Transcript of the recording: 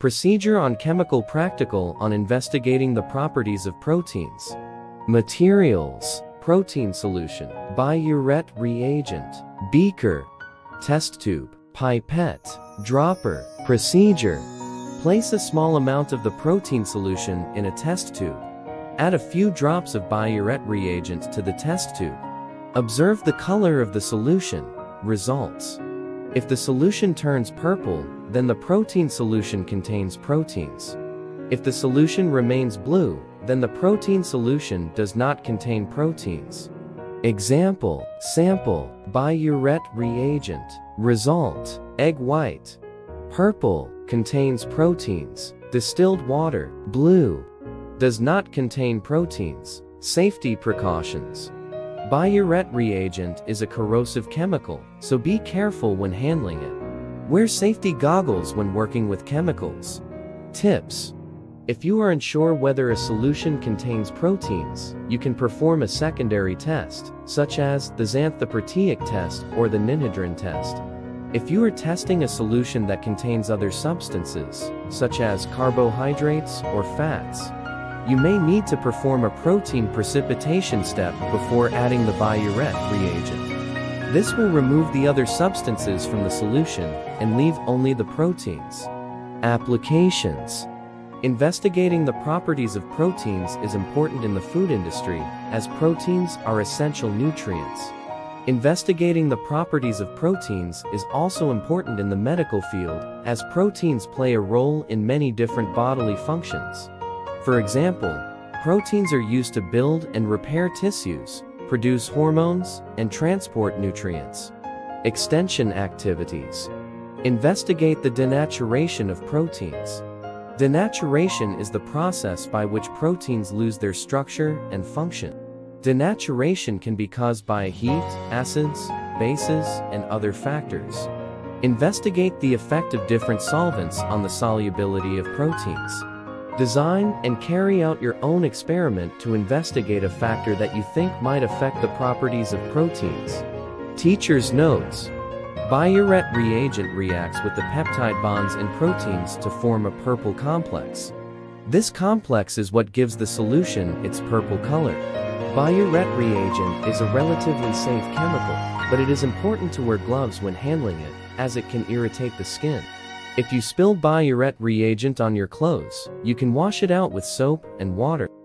Procedure on chemical practical on investigating the properties of proteins. Materials: protein solution, Biuret reagent, beaker, test tube, pipette, dropper. Procedure: place a small amount of the protein solution in a test tube. Add a few drops of Biuret reagent to the test tube. Observe the color of the solution. Results: if the solution turns purple, then the protein solution contains proteins. If the solution remains blue, then the protein solution does not contain proteins. Example: sample, Biuret reagent, result, egg white, purple, contains proteins, distilled water, blue, does not contain proteins. Safety precautions. Biuret reagent is a corrosive chemical, so be careful when handling it. Wear safety goggles when working with chemicals. Tips: if you are unsure whether a solution contains proteins, you can perform a secondary test, such as the xanthoproteic test or the ninhydrin test. If you are testing a solution that contains other substances, such as carbohydrates or fats, you may need to perform a protein precipitation step before adding the Biuret reagent. This will remove the other substances from the solution and leave only the proteins. Applications: investigating the properties of proteins is important in the food industry, as proteins are essential nutrients. Investigating the properties of proteins is also important in the medical field, as proteins play a role in many different bodily functions. For example, proteins are used to build and repair tissues, produce hormones, and transport nutrients. Extension activities. Investigate the denaturation of proteins. Denaturation is the process by which proteins lose their structure and function. Denaturation can be caused by heat, acids, bases, and other factors. Investigate the effect of different solvents on the solubility of proteins. Design and carry out your own experiment to investigate a factor that you think might affect the properties of proteins. Teacher's notes. Biuret reagent reacts with the peptide bonds in proteins to form a purple complex. This complex is what gives the solution its purple color. Biuret reagent is a relatively safe chemical, but it is important to wear gloves when handling it, as it can irritate the skin. If you spill Biuret reagent on your clothes, you can wash it out with soap and water.